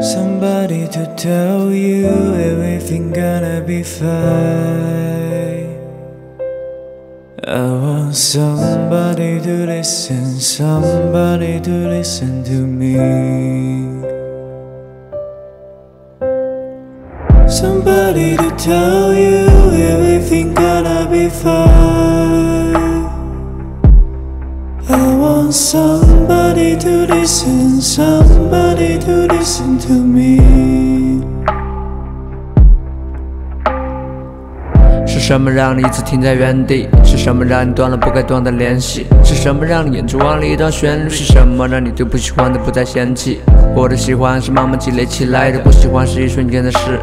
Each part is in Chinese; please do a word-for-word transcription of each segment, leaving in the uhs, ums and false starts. Somebody to tell you everything gonna be fine. I want somebody to listen, somebody to listen to me. Somebody to tell you everything gonna be fine. I want somebody to listen, somebody to listen to me. 是什么让你一直停在原地？是什么让你断了不该断的联系？是什么让你眼中忘了一段旋律？是什么让你对不喜欢的不再嫌弃？我的喜欢是慢慢积累起来的，不喜欢是一瞬间的事。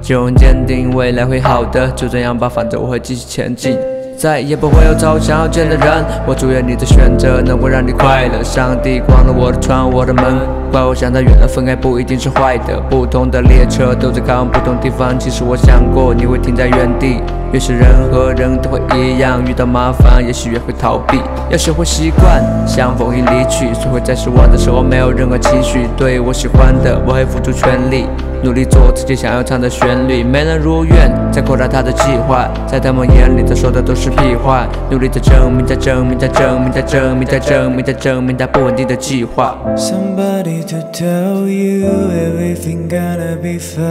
就用坚定未来会好的，就这样吧，反正我会继续前进，再也不会有找我想要见的人。我祝愿你的选择能够让你快乐。上帝关了我的窗，我的门，怪我想太远了。分开不一定是坏的，不同的列车都在开往不同地方。其实我想过你会停在原地，也许人和人都会一样，遇到麻烦也许也会逃避。要学会习惯相逢与离去，学会在失望的时候没有任何情绪。对我喜欢的，我会付出全力。 努力做自己想要唱的旋律，没能如愿，再扩大他的计划，在他们眼里，他说的都是屁话。努力在证明，在证明，在证明，在证明，在证明，在证明他不稳定的计划。Somebody to tell you everything gonna be fine.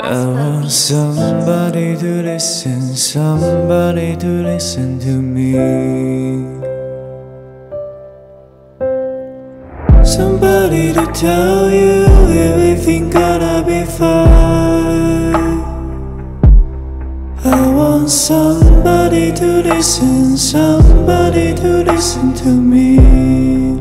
I want somebody to listen, somebody to listen to me. Somebody to tell you everything gonna be fine. I want somebody to listen, somebody to listen to me.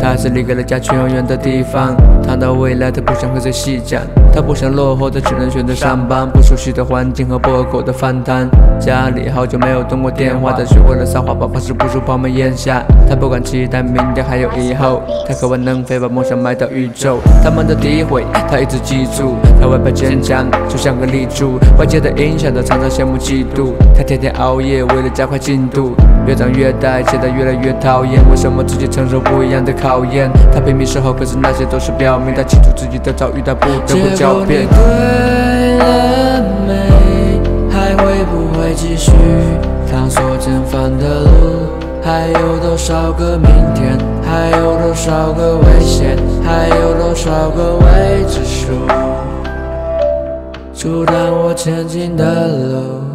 他还是离开了家去遥远的地方，谈到未来，他不想和谁细讲。他不想落后，他只能选择上班。不熟悉的环境和破口的饭摊，家里好久没有通过电话，他学会了撒谎，把往事不住泡沫咽下。他不敢期待明天还有以后，他渴望能飞，把梦想埋到宇宙。他们的诋毁，他一直记住。他外表坚强，就像个立柱，外界的影响，他常常羡慕嫉妒。他天天熬夜，为了加快进度，越长越大，现在越来越讨厌。为什么自己承受不一样的考验？ 讨厌，他拼命生活，可是那些都是表面。他清楚自己的遭遇，他不得不狡辩。结果你对了没？还会不会继续探索前方的路？还有多少个明天？还有多少个危险？还有多少个未知数？阻挡我前进的路？